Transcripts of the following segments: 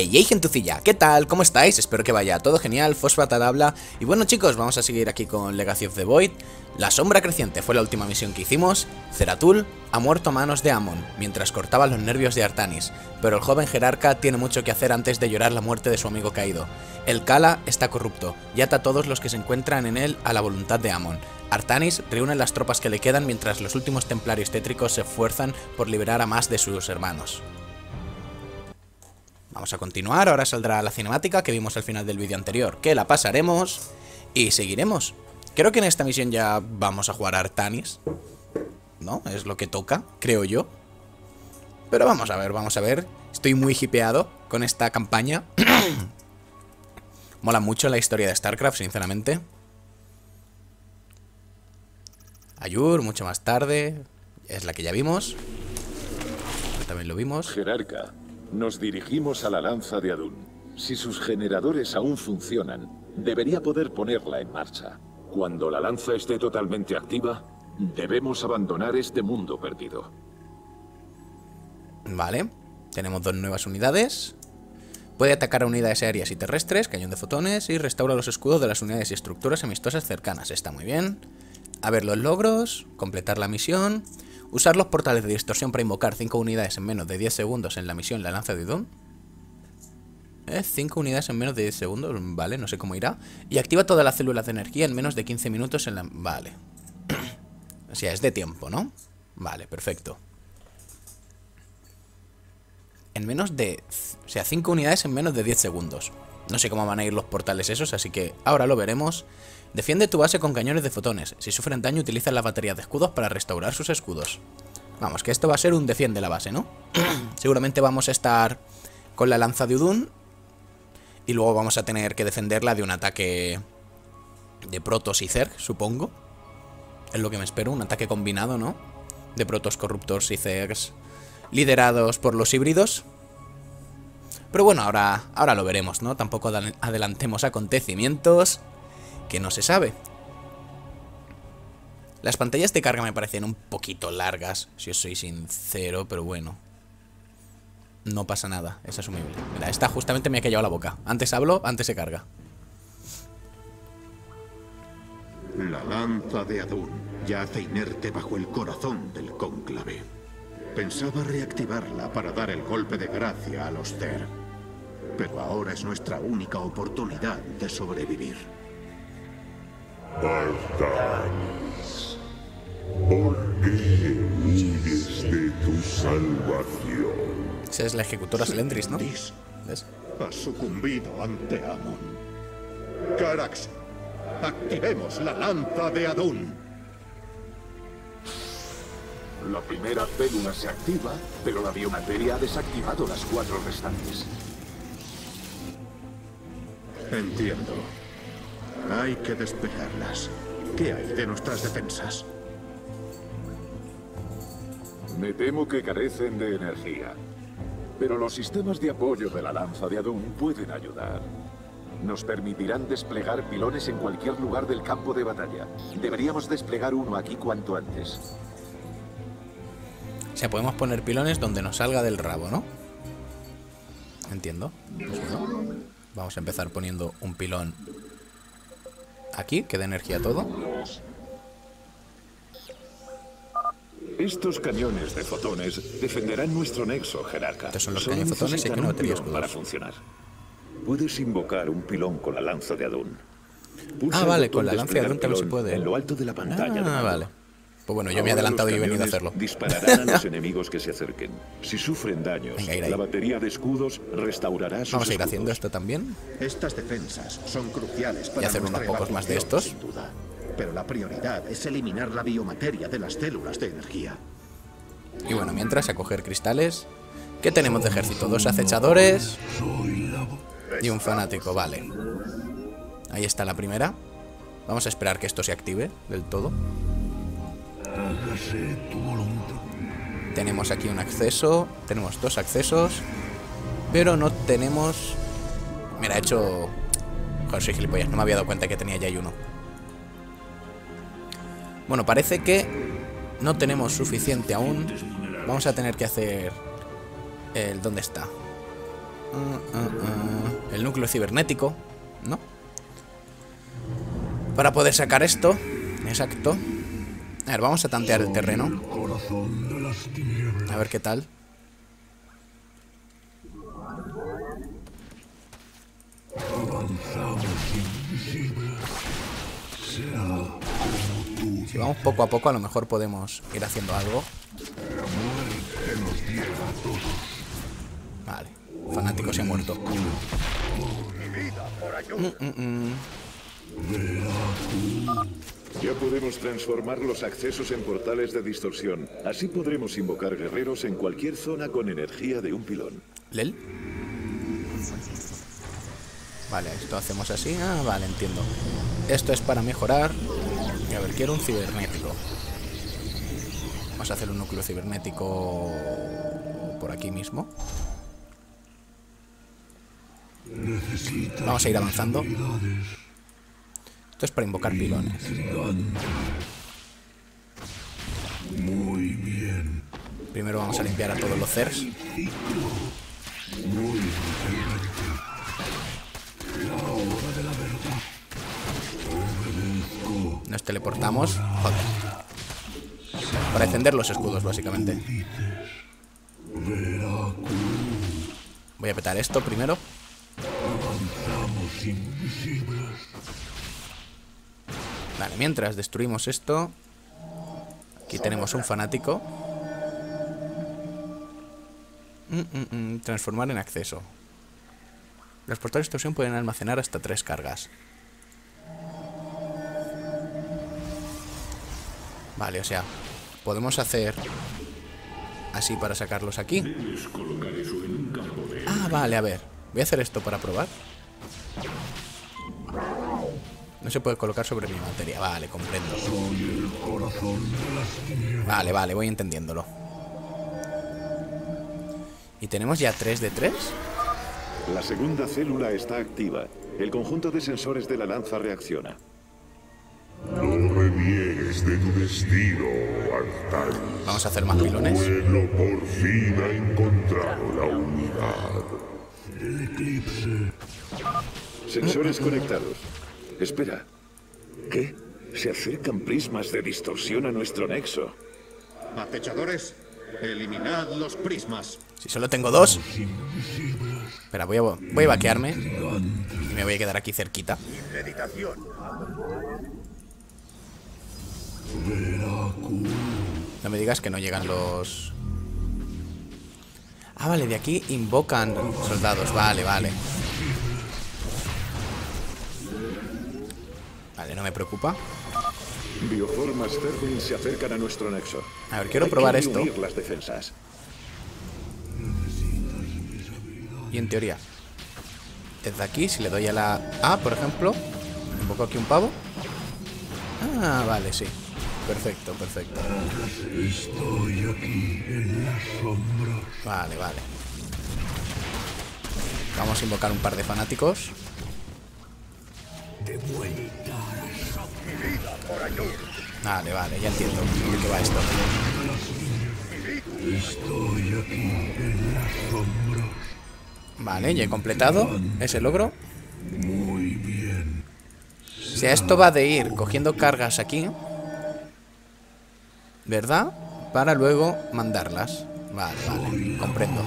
Hey gentucilla, ¿qué tal? ¿Cómo estáis? Espero que vaya todo genial, Fosfatar habla. Y bueno chicos, vamos a seguir aquí con Legacy of the Void. La sombra creciente fue la última misión que hicimos. Zeratul ha muerto a manos de Amon, mientras cortaba los nervios de Artanis, pero el joven jerarca tiene mucho que hacer antes de llorar la muerte de su amigo caído. El Kala está corrupto y ata a todos los que se encuentran en él a la voluntad de Amon. Artanis reúne las tropas que le quedan mientras los últimos templarios tétricos se esfuerzan por liberar a más de sus hermanos. Vamos a continuar, ahora saldrá la cinemática que vimos al final del vídeo anterior, que la pasaremos y seguiremos. Creo que en esta misión ya vamos a jugar a Artanis, ¿no? Es lo que toca, creo yo. Pero vamos a ver, Estoy muy hipeado con esta campaña. Mola mucho la historia de StarCraft, sinceramente. Aiur, mucho más tarde. Es la que ya vimos. También lo vimos. Jerarca, nos dirigimos a la lanza de Adun. Si sus generadores aún funcionan, debería poder ponerla en marcha. Cuando la lanza esté totalmente activa, debemos abandonar este mundo perdido. Vale, tenemos dos nuevas unidades. Puede atacar a unidades aéreas y terrestres, cañón de fotones, y restaura los escudos de las unidades y estructuras amistosas cercanas. Está muy bien. A ver los logros, completar la misión, usar los portales de distorsión para invocar 5 unidades en menos de 10 segundos en la misión La Lanza de Adun. 5 unidades en menos de 10 segundos, vale, no sé cómo irá. Y activa todas las células de energía en menos de 15 minutos en la... Vale. O sea, es de tiempo, ¿no? Vale, perfecto. En menos de... O sea, 5 unidades en menos de 10 segundos. No sé cómo van a ir los portales esos, así que ahora lo veremos. Defiende tu base con cañones de fotones. Si sufren daño, utilizan las baterías de escudos para restaurar sus escudos. Vamos, que esto va a ser un defiende la base, ¿no? Seguramente vamos a estar con la lanza de Adun y luego vamos a tener que defenderla de un ataque de Protoss y Zerg, supongo. Es lo que me espero, un ataque combinado, ¿no? De Protoss, Corruptors y Zergs liderados por los híbridos. Pero bueno, ahora lo veremos, ¿no? Tampoco adelantemos acontecimientos que no se sabe. Las pantallas de carga me parecen un poquito largas, si os soy sincero, pero bueno. No pasa nada, es asumible. Mira, esta justamente me ha callado la boca. Antes hablo, antes se carga. La lanza de Adun yace inerte bajo el corazón del cónclave. Pensaba reactivarla para dar el golpe de gracia a los Ter. Pero ahora es nuestra única oportunidad de sobrevivir. Artanis, ¿por qué huyes de tu salvación? Esa es la ejecutora Selendris, ¿no? ¿Ves? Ha sucumbido ante Amon. Carax, activemos la lanza de Adun. La primera célula se activa, pero la biomateria ha desactivado las 4 restantes. Entiendo. Hay que despejarlas. ¿Qué hay de nuestras defensas? Me temo que carecen de energía. Pero los sistemas de apoyo de la lanza de Adun pueden ayudar. Nos permitirán desplegar pilones en cualquier lugar del campo de batalla. Deberíamos desplegar uno aquí cuanto antes. O sea, podemos poner pilones donde nos salga del rabo, ¿no? Entiendo. Pues bueno, vamos a empezar poniendo un pilón aquí, que dé energía a todo. Estos cañones de fotones defenderán nuestro nexo, jerarca. Estos son los cañones de fotones y que no baterías para funcionar. Puedes invocar un pilón con la lanza de Adun. Ah, vale, con la lanza de Adun también se puede. En lo alto de la pantalla. Ah, vale. Pues bueno, yo me he adelantado y he venido a hacerlo. Dispararán a los enemigos que se acerquen. Si sufren daños, la batería de escudos restaurará sus escudos. Vamos a ir haciendo esto también. Estas defensas son cruciales para y hacer unos pocos más de estos. Sin duda. Pero la prioridad es eliminar la biomateria de las células de energía. Y bueno, mientras, a coger cristales. ¿Qué tenemos de ejército? 2 acechadores y un fanático, vale. Ahí está la primera. Vamos a esperar que esto se active del todo. Tenemos aquí un acceso. Tenemos 2 accesos. Pero no tenemos... Mira, he hecho... Joder, soy gilipollas, no me había dado cuenta que tenía ya uno. Bueno, parece que no tenemos suficiente aún. Vamos a tener que hacer el... ¿Dónde está? El núcleo cibernético, ¿no? Para poder sacar esto. Exacto. A ver, vamos a tantear el terreno. A ver qué tal. Si vamos poco a poco, a lo mejor podemos ir haciendo algo. Vale, fanático se ha muerto. Ya podemos transformar los accesos en portales de distorsión. Así podremos invocar guerreros en cualquier zona con energía de un pilón. ¿Lel? Vale, esto hacemos así. Ah, vale, entiendo. Esto es para mejorar. Y a ver, quiero un cibernético. Vamos a hacer un núcleo cibernético por aquí mismo. Vamos a ir avanzando. Esto es para invocar pilones. Muy bien. Primero vamos a limpiar a todos los Zers. Nos teleportamos. Joder. Para encender los escudos, básicamente. Voy a petar esto primero. Vale, mientras destruimos esto. Aquí tenemos un fanático. Transformar en acceso. Los portales de distorsión pueden almacenar hasta 3 cargas. Vale, o sea, podemos hacer así para sacarlos aquí. Ah, vale, a ver. Voy a hacer esto para probar. No se puede colocar sobre mi materia. Vale, comprendo. Vale, vale, voy entendiéndolo. ¿Y tenemos ya 3 de 3? La segunda célula está activa. El conjunto de sensores de la lanza reacciona. No reniegues de tu destino, Artanis. Vamos a hacer más pilones. El pueblo por fin ha encontrado la unidad. El eclipse. Sensores conectados. Espera. ¿Qué? Se acercan prismas de distorsión a nuestro nexo. Acechadores, eliminad los prismas. Si solo tengo 2. Espera, voy a vaquearme. Y me voy a quedar aquí cerquita. No me digas que no llegan los... Ah, vale, de aquí invocan soldados. Vale, vale. Vale, no me preocupa. Bioformas Fermin se acercan a nuestro nexo. A ver, quiero probar esto. Las defensas. Y en teoría, desde aquí, si le doy a la A, por ejemplo, invoco aquí un pavo. Ah, vale, sí. Perfecto, perfecto. Estoy aquí en las sombras. Vale, vale. Vamos a invocar un par de fanáticos. De vuelta a mi vida por Aiur. Vale, vale, ya entiendo de qué va esto. Estoy aquí en las sombras. Vale, ya he completado ese logro. Muy bien. O sea, esto va de ir cogiendo cargas aquí, ¿verdad? Para luego mandarlas. Vale, vale, comprendo.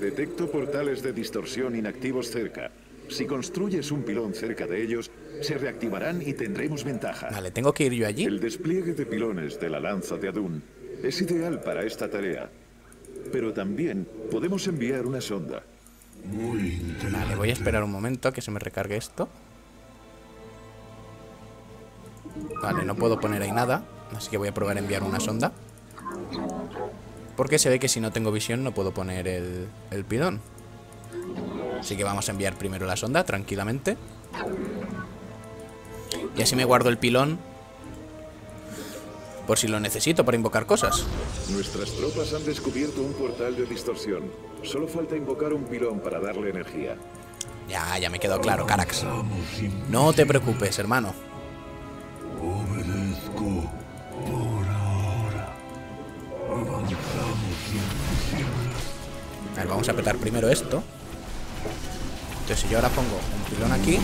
Detecto portales de distorsión inactivos cerca. Si construyes un pilón cerca de ellos, se reactivarán y tendremos ventaja. Vale, tengo que ir yo allí. El despliegue de pilones de la lanza de Adun es ideal para esta tarea. Pero también podemos enviar una sonda. Vale, voy a esperar un momento a que se me recargue esto. Vale, no puedo poner ahí nada. Así que voy a probar a enviar una sonda. Porque se ve que si no tengo visión no puedo poner el pilón. Así que vamos a enviar primero la sonda, tranquilamente. Y así me guardo el pilón. Por si lo necesito para invocar cosas. Nuestras tropas han descubierto un portal de distorsión. Solo falta invocar un pilón para darle energía. Ya, ya me quedó claro, Carax. No te preocupes, hermano. Obedezco. Por ahora. Avanzamos. A ver, vamos a apretar primero esto. Entonces si yo ahora pongo un pilón aquí,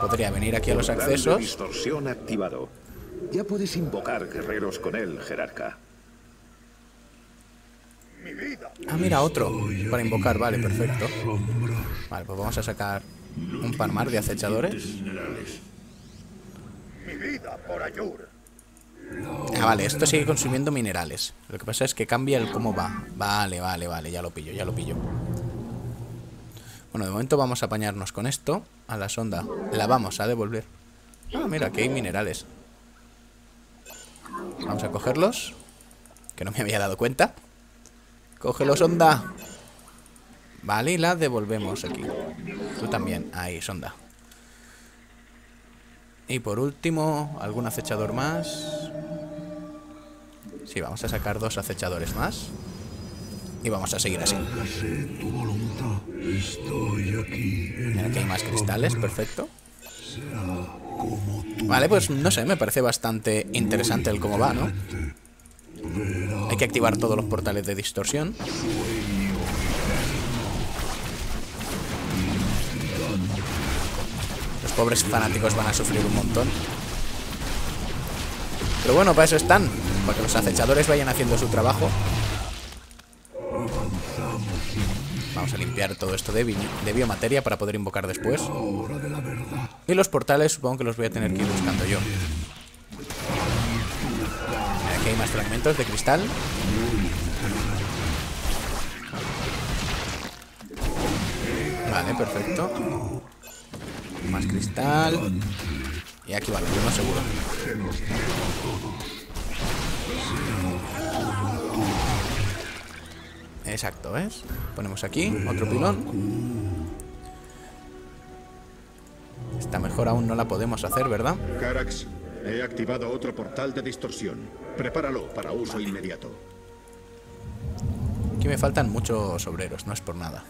podría venir aquí a los accesos. Distorsión activado. Ya puedes invocar guerreros con él, jerarca. Ah, mira, otro para invocar, vale, perfecto. Vale, pues vamos a sacar un par más de acechadores. Ah, vale, esto sigue consumiendo minerales. Lo que pasa es que cambia el cómo va. Vale, vale, vale, ya lo pillo, ya lo pillo. Bueno, de momento vamos a apañarnos con esto. A la sonda la vamos a devolver. Ah, mira, aquí hay minerales. Vamos a cogerlos, que no me había dado cuenta. Cógelo, sonda. Vale, y la devolvemos aquí. Tú también, ahí, sonda. Y por último, ¿algún acechador más? Sí, vamos a sacar dos acechadores más. Y vamos a seguir así. Mira, aquí hay más cristales, perfecto. Vale, pues no sé, me parece bastante interesante el cómo va, ¿no? Hay que activar todos los portales de distorsión. Los pobres fanáticos van a sufrir un montón. Pero bueno, para eso están. Para que los acechadores vayan haciendo su trabajo. Vamos a limpiar todo esto de biomateria para poder invocar después. Y los portales supongo que los voy a tener que ir buscando yo. Aquí hay más fragmentos de cristal. Vale, perfecto. Más cristal. Y aquí vale, uno seguro. Exacto, ¿ves? Ponemos aquí otro pilón. Esta mejor aún no la podemos hacer, ¿verdad? Carax, he activado otro portal de distorsión. Prepáralo para uso inmediato. Aquí me faltan muchos obreros, no es por nada.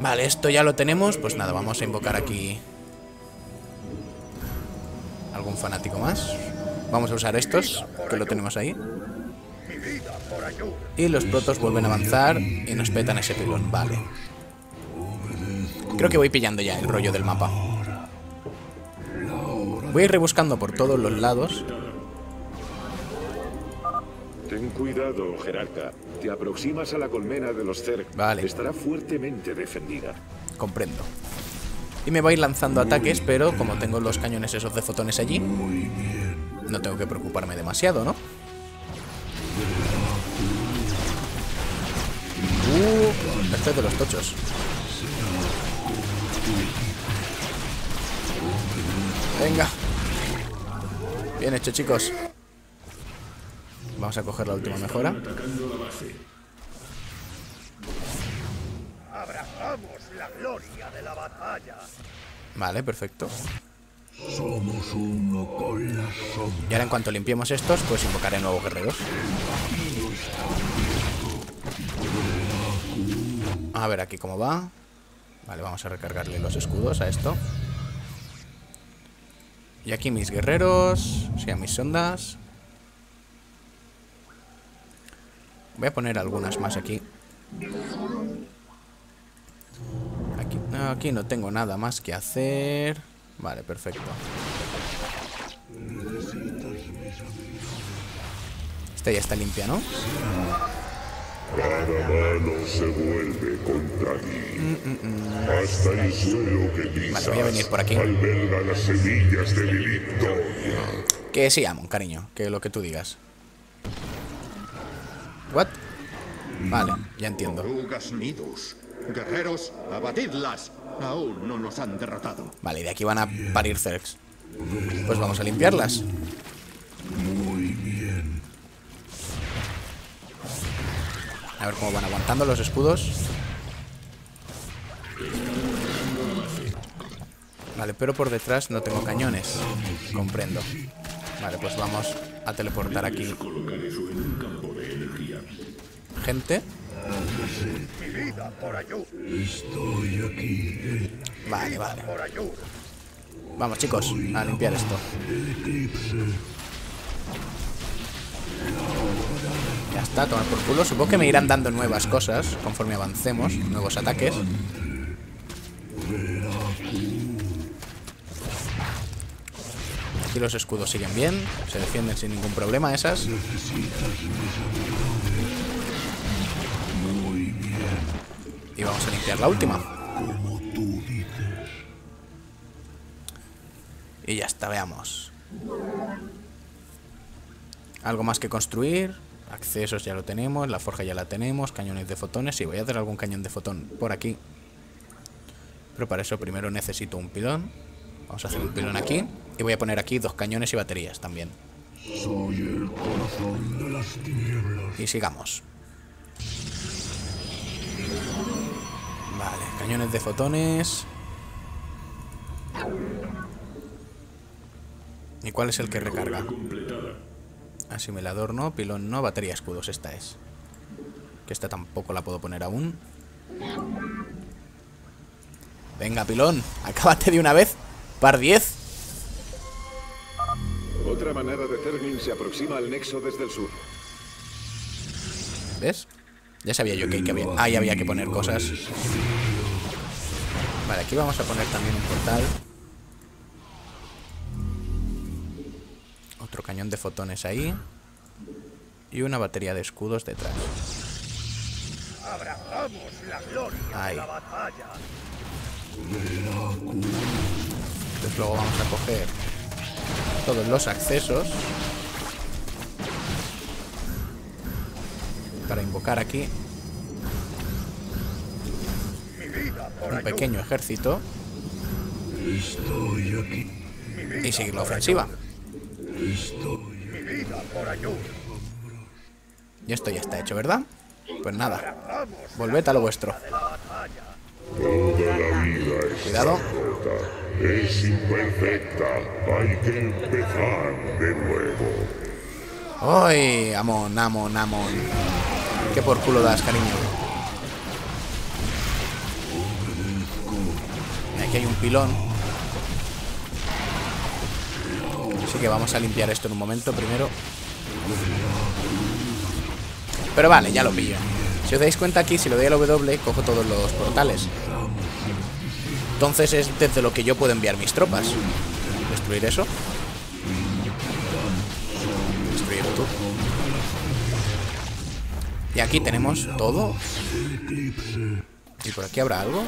Vale, esto ya lo tenemos. Pues nada, vamos a invocar aquí algún fanático más. Vamos a usar estos, que lo tenemos ahí. Y los protos vuelven a avanzar y nos petan ese pilón, vale. Creo que voy pillando ya el rollo del mapa. Voy a ir rebuscando por todos los lados. Ten cuidado, jerarca. Te aproximas a la colmena de los Zerg. Vale. Estará fuertemente defendida. Comprendo. Y me va a ir lanzando ataques, pero como tengo los cañones esos de fotones allí, no tengo que preocuparme demasiado, ¿no? Este es de los tochos. Venga. Bien hecho, chicos. Vamos a coger la última mejora. Abrazamos la gloria de la batalla. Vale, perfecto. Somos uno con la sombra. Y ahora en cuanto limpiemos estos, pues invocaré nuevos guerreros. A ver aquí cómo va. Vale, vamos a recargarle los escudos a esto. Y aquí mis guerreros. Sí, a mis sondas. Voy a poner algunas más aquí. Aquí no tengo nada más que hacer. Vale, perfecto. Esta ya está limpia, ¿no? Cada mano se vuelve contra ti. Hasta el suelo que pisas. Vale, voy a venir por aquí. Alberga las semillas de mi victoria. Que sí, Amon, cariño, que lo que tú digas. ¿What? Vale, ya entiendo. Guerreros, abatidlas. Aún no nos han derrotado. Vale, y de aquí van a parir Zergs. Pues vamos a limpiarlas. Muy bien. A ver cómo van aguantando los escudos. Vale, pero por detrás no tengo cañones. Comprendo. Vale, pues vamos a teleportar aquí gente. Vale, vale. Vamos, chicos, a limpiar esto. Ya está, tomar por culo. Supongo que me irán dando nuevas cosas conforme avancemos, nuevos ataques. Aquí los escudos siguen bien, se defienden sin ningún problema esas. Y vamos a limpiar la última. Y ya está, veamos. Algo más que construir. Accesos ya lo tenemos, la forja ya la tenemos, cañones de fotones. Sí, voy a hacer algún cañón de fotón por aquí. Pero para eso primero necesito un pilón. Vamos a hacer un pilón aquí. Y voy a poner aquí 2 cañones y baterías también. Soy el corazón de las tinieblas. Y sigamos. Vale, cañones de fotones. ¿Y cuál es el que recarga? Asimilador no, pilón no, batería escudos, esta es. Que esta tampoco la puedo poner aún. Venga, pilón, acábate de una vez. Par 10. Otra manada de Zerglings se aproxima al nexo desde el sur. ¿Ves? Ya sabía yo que había... ahí había que poner cosas. Vale, aquí vamos a poner también un portal. Otro cañón de fotones ahí. Y una batería de escudos detrás. Abrazamos la gloria de la batalla. Entonces luego vamos a coger todos los accesos para invocar aquí un pequeño ejército y seguir la ofensiva. Y esto ya está hecho, ¿verdad? Pues nada, volved a lo vuestro. Toda la vida es cuidado. Corta, es imperfecta, hay que empezar de nuevo. ¡Ay! Amon, Amon, Amon. ¿Qué por culo das, cariño? Aquí hay un pilón. Así que vamos a limpiar esto en un momento primero. Pero vale, ya lo pillo. Si os dais cuenta aquí, si le doy al W, cojo todos los portales. Entonces es desde lo que yo puedo enviar mis tropas. Destruir eso. Destruir tú. Y aquí tenemos todo. ¿Y por aquí habrá algo?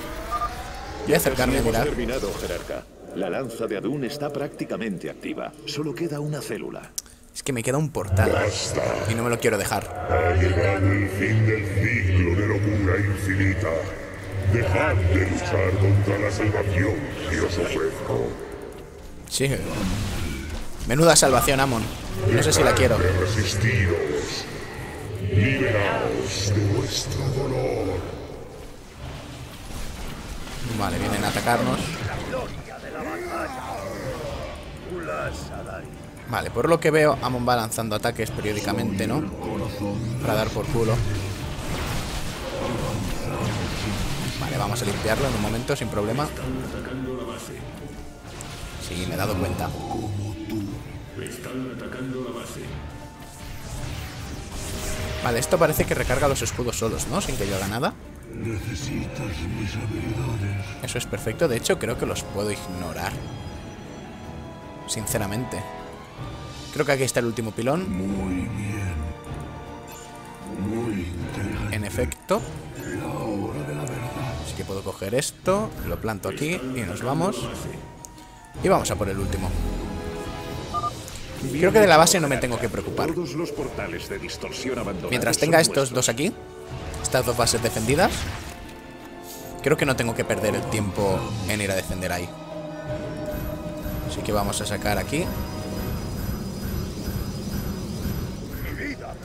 Voy a acercarme a mirar. Terminado, jerarca. La lanza de Adun está prácticamente activa. Solo queda una célula. Es que me queda un portal. Basta. Y no me lo quiero dejar. Ha llegado el fin del ciclo de locura infinita. Dejad de luchar contra la salvación que os ofrezco. Sí. Menuda salvación, Amon. No sé si la quiero. Resistiros. Liberaos de vuestro dolor. Vale, vienen a atacarnos. Vale, por lo que veo, Amon va lanzando ataques periódicamente, ¿no? Para dar por culo. Vale, vamos a limpiarlo en un momento, sin problema. Sí, me he dado cuenta. Vale, esto parece que recarga los escudos solos, ¿no? Sin que yo haga nada. Eso es perfecto. De hecho, creo que los puedo ignorar. Sinceramente. Creo que aquí está el último pilón. Muy bien. Muy interesante. En efecto. Así que puedo coger esto, lo planto aquí y nos vamos. Y vamos a por el último. Creo que de la base no me tengo que preocupar. Mientras tenga estos dos aquí, estas dos bases defendidas, creo que no tengo que perder el tiempo en ir a defender ahí. Así que vamos a sacar aquí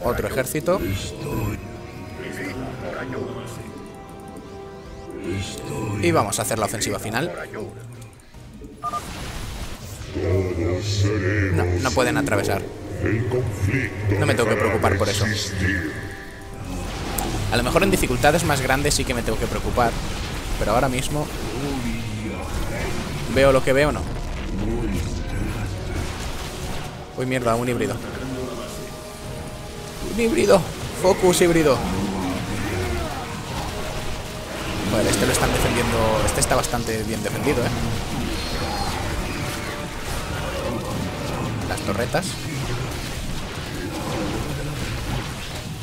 otro ejército. Y vamos a hacer la ofensiva final. No, no pueden atravesar. No me tengo que preocupar por eso. A lo mejor en dificultades más grandes sí que me tengo que preocupar. Pero ahora mismo veo lo que veo, ¿no? Uy, mierda, un híbrido. ¡Un híbrido! Focus híbrido. Vale, este lo están defendiendo. Este está bastante bien defendido, ¿eh? Las torretas,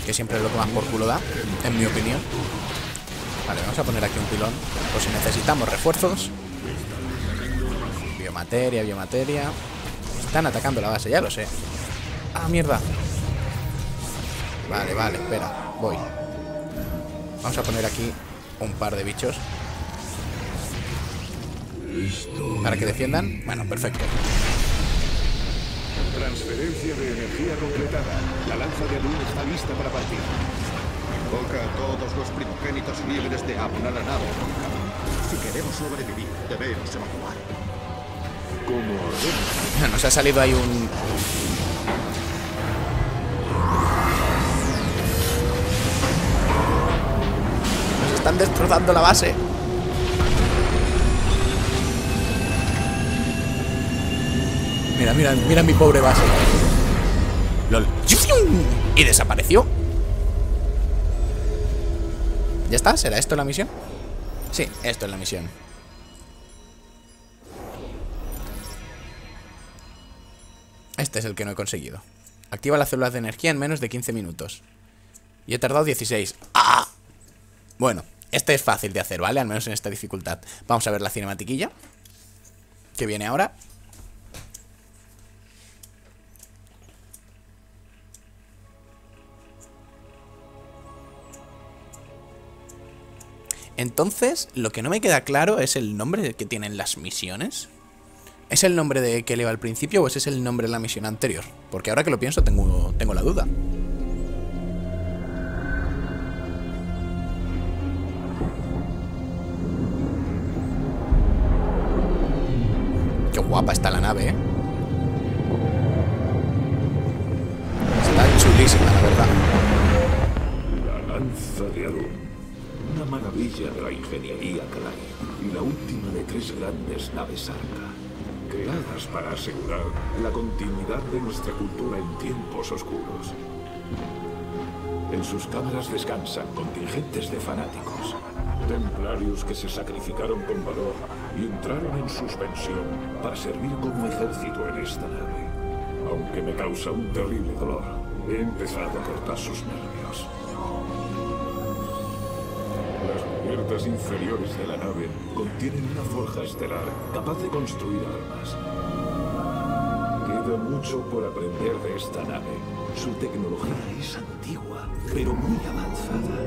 que siempre es lo que más por culo da, en mi opinión. Vale, vamos a poner aquí un pilón, por si necesitamos refuerzos. Biomateria, biomateria. Están atacando la base, ya lo sé. Ah, mierda. Vale, vale, espera, voy. Vamos a poner aquí un par de bichos para que defiendan. Bueno, perfecto. Transferencia de energía completada. La lanza de Adun está lista para partir. Invoca a todos los primogénitos libres de Amon a la nave. Si queremos sobrevivir, debemos evacuar. Como nos ha salido ahí un... Nos están destrozando la base. Mira, mira, mira mi pobre base. LOL. Y desapareció. ¿Ya está? ¿Será esto la misión? Sí, esto es la misión. Este es el que no he conseguido. Activa las células de energía en menos de 15 minutos. Y he tardado 16. ¡Ah! Bueno, este es fácil de hacer, ¿vale? Al menos en esta dificultad. Vamos a ver la cinematiquilla que viene ahora. Entonces, lo que no me queda claro es el nombre que tienen las misiones. ¿Es el nombre de que le va al principio o ese es el nombre de la misión anterior? Porque ahora que lo pienso tengo la duda. Qué guapa está la nave, ¿eh? Está chulísima, la verdad. La lanza de Adun. Una maravilla de la ingeniería Kala y la última de 3 grandes naves arca, creadas para asegurar la continuidad de nuestra cultura en tiempos oscuros. En sus cámaras descansan contingentes de fanáticos, templarios que se sacrificaron con valor y entraron en suspensión para servir como ejército en esta nave. Aunque me causa un terrible dolor, he empezado a cortar sus nervios. Las puertas inferiores de la nave contienen una forja estelar capaz de construir armas. Queda mucho por aprender de esta nave. Su tecnología es antigua, pero muy avanzada.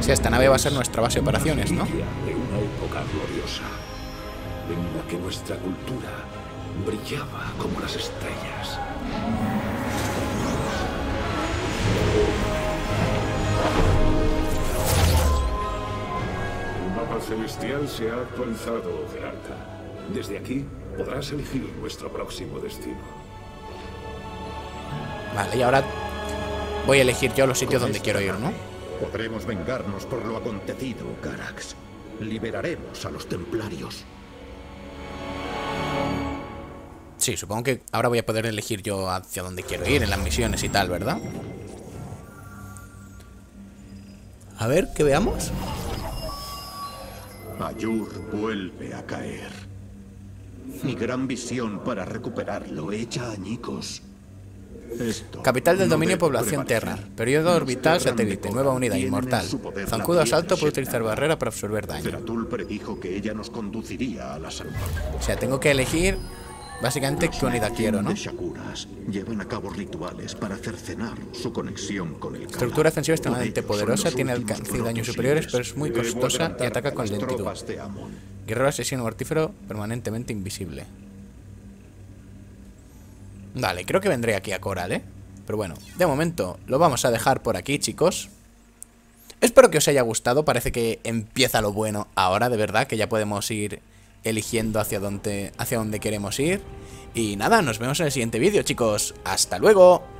Sí, esta nave va a ser nuestra base de operaciones, ¿no? De una época gloriosa, en la que nuestra cultura brillaba como las estrellas. El celestial se ha actualizado, Gerarca. Desde aquí podrás elegir nuestro próximo destino. Vale, y ahora voy a elegir yo los sitios donde quiero ir, ¿no? Podremos vengarnos por lo acontecido, Carax. Liberaremos a los templarios. Sí, supongo que ahora voy a poder elegir yo hacia dónde quiero ir en las misiones y tal, ¿verdad? A ver, ¿qué veamos? Aiur vuelve a caer. Mi gran visión para recuperarlo hecha añicos. Esto Capital del dominio, población Terra. Periodo orbital satélite, nueva unidad inmortal. Zancudo asalto, puede utilizar barrera para absorber daño. Zeratul predijo que ella nos conduciría a la salvación. O sea, tengo que elegir básicamente qué unidad quiero, ¿no? Shakuras llevan a cabo rituales para cercenar su conexión con el Kala. Estructura defensiva extremadamente poderosa, tiene alcance y daños superiores, pero es muy costosa y ataca con lentitud. Guerrero asesino artífero permanentemente invisible. Vale, creo que vendré aquí a Coral, ¿eh? Pero bueno, de momento lo vamos a dejar por aquí, chicos. Espero que os haya gustado, parece que empieza lo bueno ahora, de verdad, que ya podemos ir eligiendo hacia dónde queremos ir. Y nada, nos vemos en el siguiente vídeo, chicos. ¡Hasta luego!